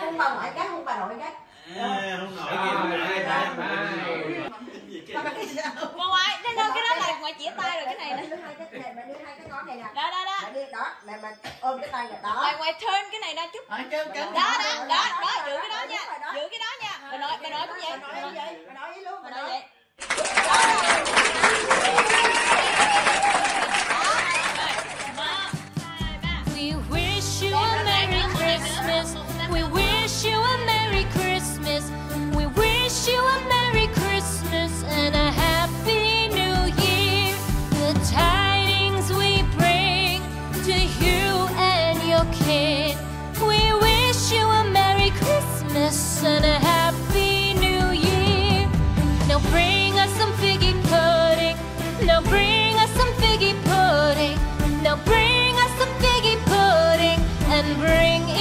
Không bà ngoại cắt, không bà nội cắt. Không nội kìa, bà ngoại, cái đó là ngoại chỉ tay rồi, cái này nè. Mày đưa hai cái ngón này nè. Đó, đó, đó. Mày đưa đó, mày ôm cái tay này đó. Bà ngoại thêm cái này ra chút. Đó, đó, đó, giữ cái đó nha, giữ cái đó nha. Bà nội cũng vậy. Bà nội vậy luôn, bà nội vậy. We wish you a Merry Christmas. We wish you a Merry Christmas and a Happy New Year. The tidings we bring to you and your kid. We wish you a Merry Christmas and a Happy New Year. Now bring us some figgy pudding. Now bring us some figgy pudding. Now bring us some figgy pudding and bring it.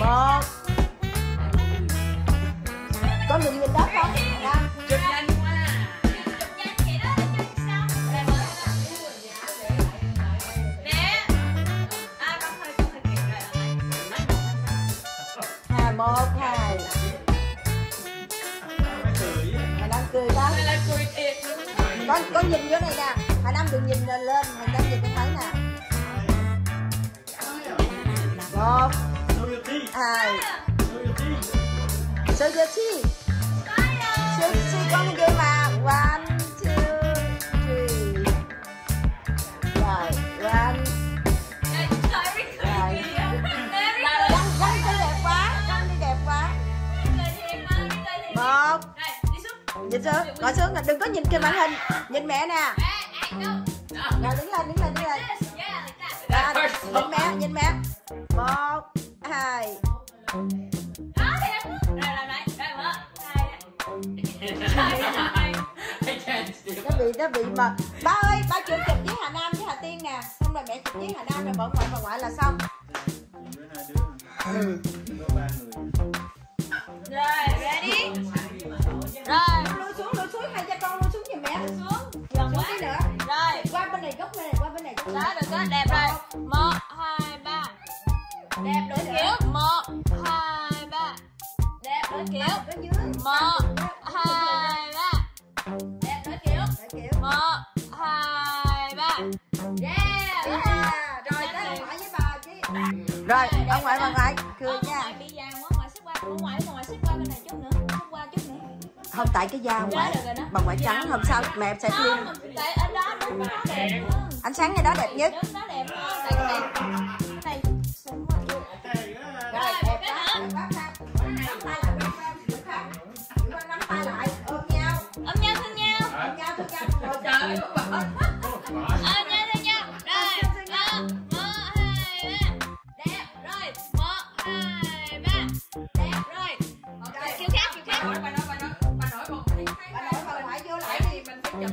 một. Có người nhìn đất không? Chụp nhanh quá. Chụp nhanh vậy đó, để cho sao? Nè. À, con hơi kịp rồi. 2, 1, 2. Hà Nam cười đó. Cười thiệt. Con nhìn vô này nè. Hà Nam đừng nhìn lên, Hà Nam nhìn con thấy nè. 1, 2, 3, 4, 5, 6, 7, 8. Sushi con kia mà. 1, 2, 3. Rồi, 1. Rồi. Con đi đẹp quá, con đi đẹp quá. 1. Nhìn xuống, ngồi xuống, đừng có nhìn trên màn hình, nhìn mẹ nè. Rồi đứng lên. Rồi, nhìn mẹ. 1, 2. Nó bị mà. Ba ơi, ba chụp với Hà Nam với Hà Tiên nè, xong rồi mẹ chụp với Hà Nam rồi bỏ ngoại bà ngoại là xong. Rồi, ready. Rồi, lôi xuống hai cha con lôi xuống giùm mẹ. Xuống tí nữa. Rồi, qua bên này góc này, qua bên này góc. Đó được đó, đẹp rồi. 1, 2, 3. Đẹp đổi kiểu. 1, 2, 3. Đẹp đổi kiểu. 1, 2, 3. Đẹp đổi kiểu. 1, 2, 3. Yeah. Rồi tới ngoại với bà chứ. Rồi ông ngoại bà ngoại cười nha. Ngoại bị già quá, ngoại xích qua, bên này chút nữa, không tại cái da ngoại bà ngoại trắng hôm sau mẹ sẽ clean. Tại ở đó nó đẹp. Ánh sáng ngay đó đẹp nhất. Nó đẹp hơn. Rồi nhìn đây. Nhìn đây 1, 2,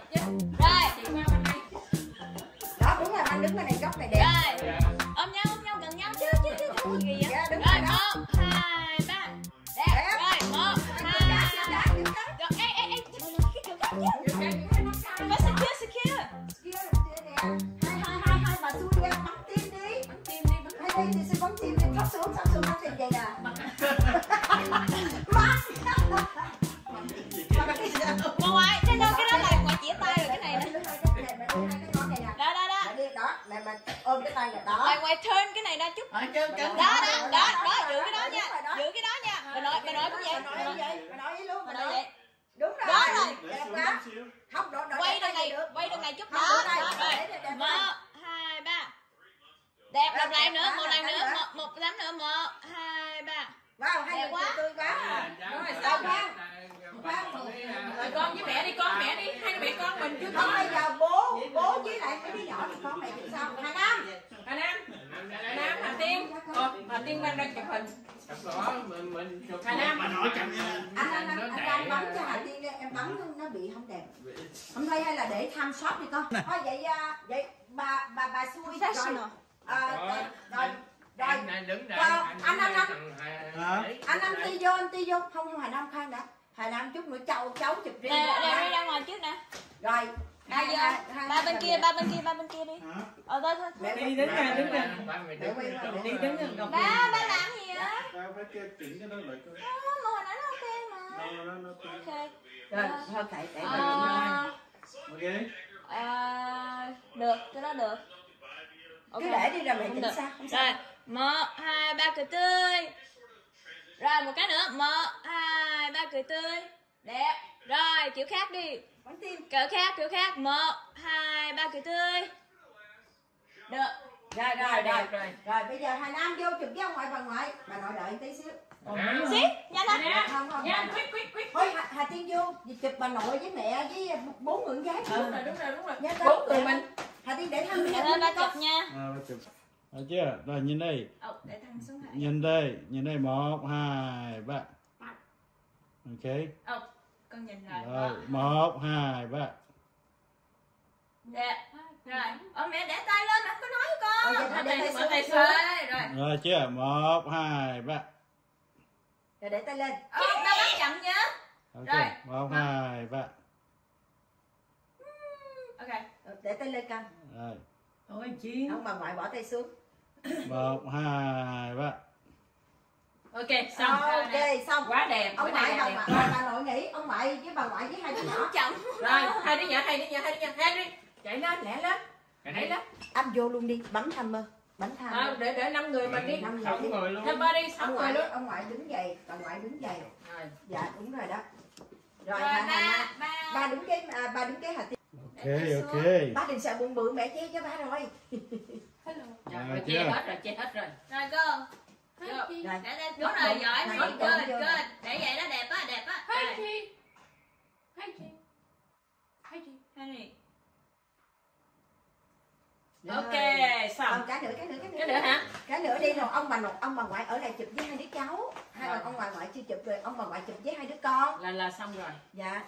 3. Ok. Con nhìn rồi. 1, 2, 3. Đẹp. Rồi. Mẹ để tay lên, mẹ có nói con. Rồi chưa? 1, 2, 3. Rồi để tay lên. Ô, ta bắt chậm nhá. Okay. Rồi. 1, 2, 3. Ok. Để tay lên căng. Rồi. Ôi chị. Ông bà ngoại bỏ tay xuống. 1, 2, 3. Ok, xong. Ok, xong. Quá đẹp. Ông ngoại bà nội nghỉ, ông ngoại với bà ngoại với hai đứa nhỏ chậm. Rồi, hai đứa nhỏ, hai đứa. Chạy lên, lẹ lên. Đấy đó. Anh vô luôn đi, bấm timer. Bánh tham để 5 người mình đi, 6 người luôn. Tham ba đi, 6 người luôn. Ông ngoại đứng dậy, bà ngoại đứng dậy. Rồi. Dạ đúng rồi đó. Rồi ba đứng cái hạt tiền. Ok ok. Ba đừng sợ buồn bự, mẹ che cho ba rồi. Rồi che hết rồi, Rồi cô. Rồi. Đúng rồi, giỏi. Để vậy đó đẹp á, Hay chi. Ok, xong. Cái nữa, hả? Cái nữa đi rồi, ông bà ngoại ở lại chụp với hai đứa cháu. Hai rồi. Ông bà ngoại chưa chụp rồi, ông bà ngoại chụp với hai đứa con. Là xong rồi. Dạ.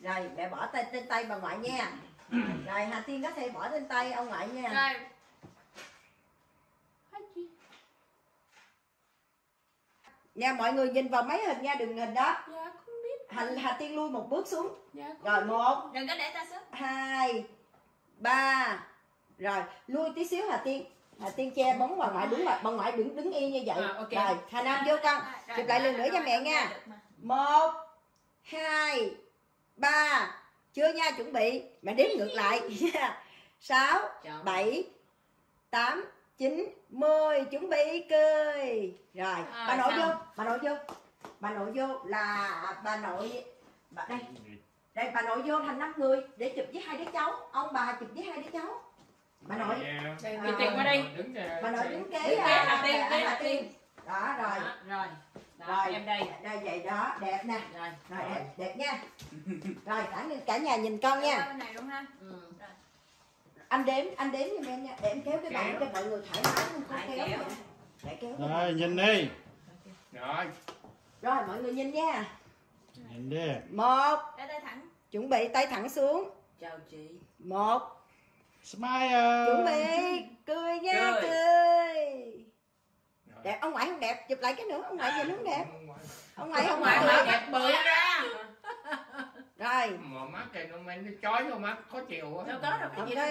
Rồi, mẹ bỏ tay trên tay bà ngoại nha. Rồi, Hà Tiên có thể bỏ trên tay ông ngoại nha. Rồi. Nha mọi người nhìn vào máy hình nha, đừng hình đó. Dạ, không biết. Hà Tiên lui một bước xuống. Dạ, rồi, 1. Đừng có để ta xuống. 2. 3. Rồi, lui tí xíu Hà Tiên. Hà Tiên che bóng bà ngoại, đúng rồi. Bà ngoại đứng yên như vậy. Okay. Rồi, Hà Nam vô căng. Chụp lại lần nữa cho mẹ nha. 1 2 3. Chưa nha, chuẩn bị. Mẹ đếm ngược lại. 6 7 8 9 10. Chuẩn bị cười. Rồi, bà nội vô, là bà nội đây. Đây bà nội vô thành 5 người để chụp với hai đứa cháu, ông bà chụp với hai đứa cháu. Bà nội. Đi tiền qua đây. Bà nội đứng kế Hà Tiên. Đó rồi. Rồi. Rồi em đây. Đây vậy đó, đẹp nè. Rồi, đẹp nha. Rồi cả nhà nhìn con nha. Này luôn ha. Anh đếm giùm em nha, để em kéo cái bàn cho mọi người thoải mái luôn, không kéo. Để kéo. Rồi nhìn đi. Rồi. Rồi mọi người nhìn nha. Nhìn đi. 1. Tay thẳng. Chuẩn bị tay thẳng xuống. Chào chị. 1. Smile. Chuẩn bị cười nha, cười. Đẹp, ông ngoại không đẹp, chụp lại cái nữa, ông ngoại nhìn không đẹp. Ông ngoại đẹp bự ra. Rồi. Mở mắt kìa, nó chói vô mắt, khó chịu quá. Đâu có đâu cái gì đó.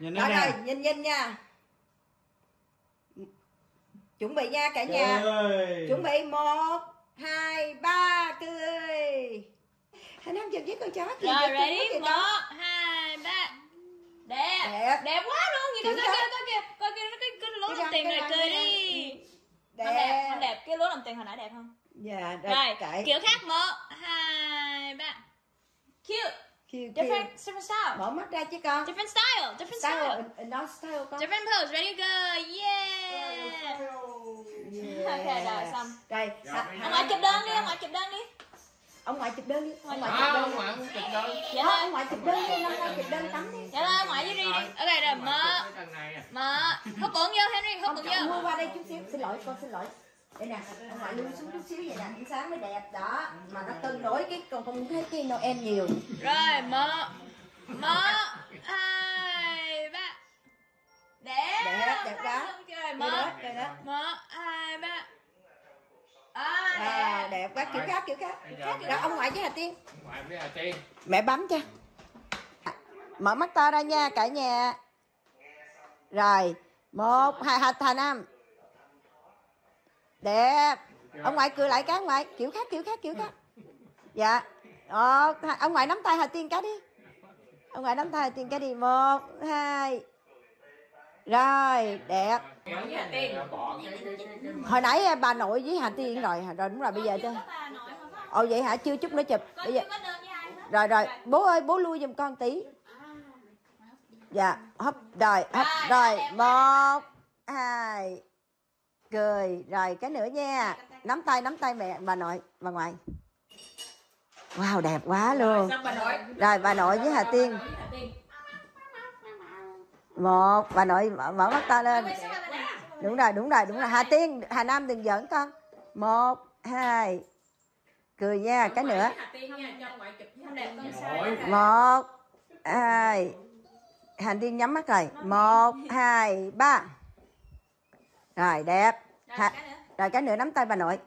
Nhìn nè. Rồi, nhìn nha. Chuẩn bị nha cả nhà. Chuẩn bị 1, 2, 3 cười. Hà Nam chụp với con chó kìa. Rồi ready 1, 2, 3. Đẹp. Đẹp quá luôn. Nhìn coi kìa cái lúa làm tiền này cười đi. Đẹp. Không đẹp, cái lúa làm tiền hồi nãy đẹp không? Dạ. Rồi kiểu khác 1, 2, 3. Cute. Different style. Mở mắt ra chứ con. Different style. Not style con. Different pose. Ready go. Yeah. Ok rồi xong. Đây. Ông ngoại chụp đơn đi, Ông ngoại chụp đơn đi. Ông ngoại chụp đơn đi, tắm đi. Dạ thôi, ngoại với đi. Ok rồi, mở. Hút cuộn vô Henry, Mua qua đây chút xíu. Xin lỗi con, Đây nè, ông ngoại luôn xuống chút xíu vậy nè, ánh sáng mới đẹp đó. Mà nó cân đối cái con không thấy cái Noel nhiều. Rồi, mở 1, 2, 3. Đẹp đó. Mở 1, 2, 3. Đẹp quá, kiểu khác. Đó, ông ngoại với Hà Tiên. Mẹ bấm cho. Mở mắt to ra nha cả nhà. Rồi, 1, 2, Hà Nam. Đẹp. Ông ngoại cười lại cái ngoại, kiểu khác. Dạ. Ông ngoại nắm tay Hà Tiên cái đi. Một, hai. Rồi, đẹp. Hồi nãy bà nội với Hà Tiên rồi đúng rồi bây giờ chứ. Ồ vậy hả, chưa chút nữa chụp. Bây giờ. Rồi, bố ơi, bố lui giùm con tí. Dạ, hấp rồi, 1, 2. Cười, rồi cái nữa nha. Nắm tay mẹ, bà nội, bà ngoại. Wow, đẹp quá luôn. Rồi, bà nội với Hà Tiên. 1, bà nội mở mắt ta lên. Đúng rồi. Hà Tiên, Hà Nam đừng giỡn con. 1, 2. Cười nha, cái nữa. 1, 2. Hà Tiên nhắm mắt rồi. 1, 2, 3. Rồi, đẹp. Rồi cái nữa nắm tay bà nội.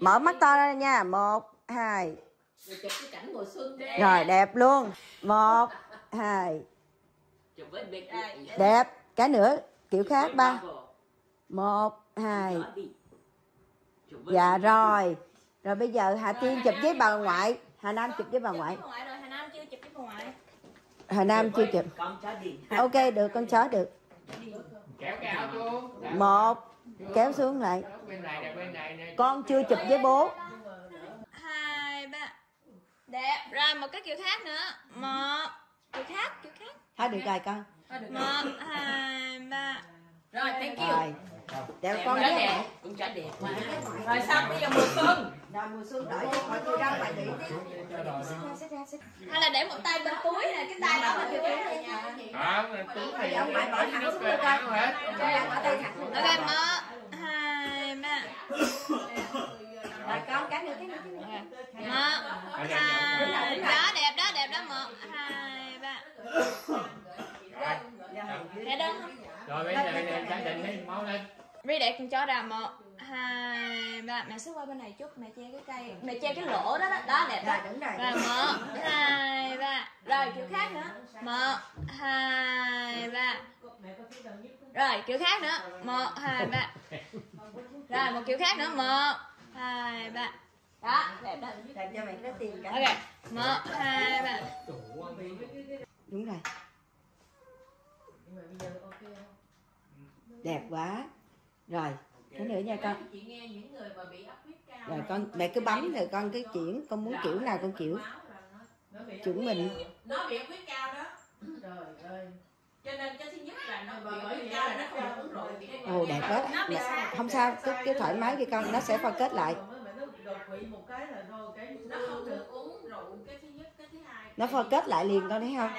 Mở mắt to ra nha. 1, 2. Rồi đẹp luôn. 1, 2. Đẹp. Cái nữa kiểu khác ba. 1, 2. Dạ rồi. Rồi bây giờ Hà Tiên chụp với bà ngoại. Hà Nam chụp với bà ngoại. Hà Nam chưa chụp với bà ngoại. Hà Nam chưa chụp. Ok được, con chó được. Kéo cái áo xuống. 1. Kéo xuống lại. Con chưa chụp với bố. 2, 3. Đẹp. Rồi một cái kiểu khác nữa. 1. Kiểu khác, kiểu khác. Thôi được rồi con. 1, 2, 3. Rồi thank you. Đeo con rất đẹp. Cũng chả đẹp quá. Rồi xong bây giờ mùa xuân. Rồi mùa xuân đổi cho mọi người ra ngoài đi. Hay là để một tay bên túi này, cái tay đó là kiểu kiểu này nha. Túi này ông ngoại bỏ thẳng xuống coi. Bỏ tay thẳng xuống. Ok 1, 2, 3. Rồi con cái nữa, cái nữa, cái nữa. 1, 2. Đó đẹp đó, đẹp đó. 1, 2, 3. Để đơn không? Rồi bây giờ em xác định cái máu lên. Ri để con chó ra. 1, 2, 3. Mẹ xúc qua bên này chút, mẹ che cái cây, mẹ che cái lỗ đó đó, đó đẹp đó. Rồi 1, 2, 3. Rồi kiểu khác nữa. 1, 2, 3. Rồi kiểu khác nữa. 1, 2, 3. Rồi một kiểu khác nữa. 1, 2, 3. Đó đẹp đó. Đẹp cho mày cái tiền cả. Ok 1, 2, 3. Đúng rồi. Đẹp quá. Rồi cái nữa nha con. Rồi con mẹ cứ bấm rồi con cứ chuyển, con muốn kiểu nào con kiểu chuẩn mình. Nó bị huyết cao đó. Trời ơi. Cho nên cái thứ nhất là nó bị huyết cao là nó không uống rồi. Ồ đẹp quá. Không sao, cứ thoải mái đi con, nó sẽ pha kết lại. Nó không được uống rượu cái thứ nhất, cái thứ hai. Nó pha kết lại liền con thấy không?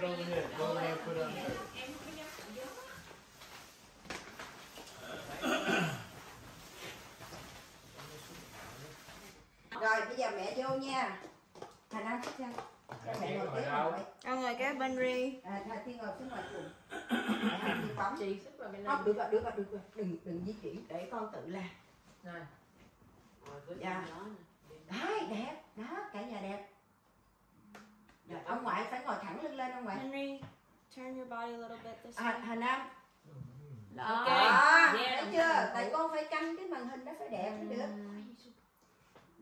Rồi bây giờ mẹ vô nha. Thành Nam thích không? Cho mẹ ngồi kế ngoài. Ông ngồi kế bên Ri. Thà Tiên ngồi xuống ngoài cùng. Không được rồi, được rồi, được rồi. Đừng di chuyển, để con tự làm. Rồi. Dạ. Đấy đẹp, đó cả nhà đẹp. Rồi, ông ngoại phải ngồi thẳng lưng lên ông ngoại. Henry, turn your body a little bit this way. Hà Nam. Ok. Thấy chưa? Tại con phải canh cái màn hình nó phải đẹp mới được.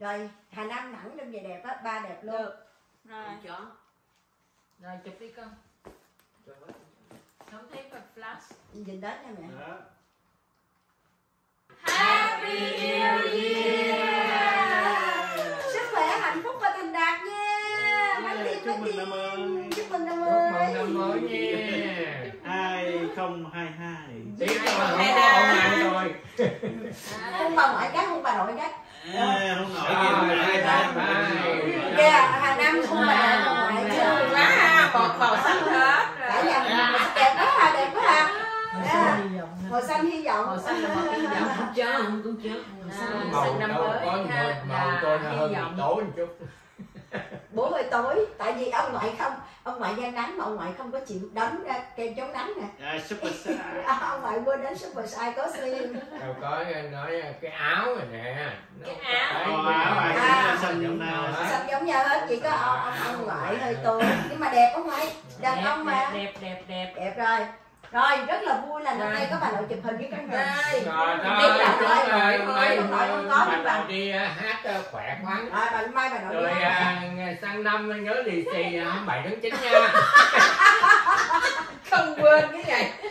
Rồi, Hà Nam thẳng lưng về đẹp á, ba đẹp luôn. Rồi. Rồi chụp đi con. Không thấy con flash. Nhìn đến nha mẹ. Happy New Year. Sức khỏe, hạnh phúc và thành đạt nha. Chúc mừng năm mới. Chúc mừng năm mới. Chúc mừng năm mới nha. 2022. Tiếng bà nội rồi. Không bà ngoại cắt, không bà nội cắt. Không nội kìa. Kìa, Hà Nam không bà nội chưa quá ha, bột màu sắc hết. Cả nhà mình đẹp quá ha, đẹp quá ha. Màu xanh hy vọng. Màu xanh là màu hy vọng. Cũng chớ, cũng chớ. Màu xanh năm mới ha. Màu tôi hơi tối một chút. Bố hơi tối, tại vì ông ngoại không, ông ngoại gian nắng mà ông ngoại không có chịu đánh ra kem chống nắng nè. Super size. Ông ngoại quên đánh super size có slim. Đâu có nói cái áo này nè. Cái áo. Xanh giống nhau hết. Xanh giống nhau hết, chỉ có ông ngoại hơi tối, nhưng mà đẹp không ngoại? Đàn ông mà. Đẹp đẹp đẹp. Đẹp rồi. Rồi rất là vui là hôm nay có bà nội chụp hình với con trai. Rồi bà nội đi hát khỏe khoắn. Rồi bà mai bà nội đi rồi sang năm nhớ lì xì 7/9 nha. Không quên cái này.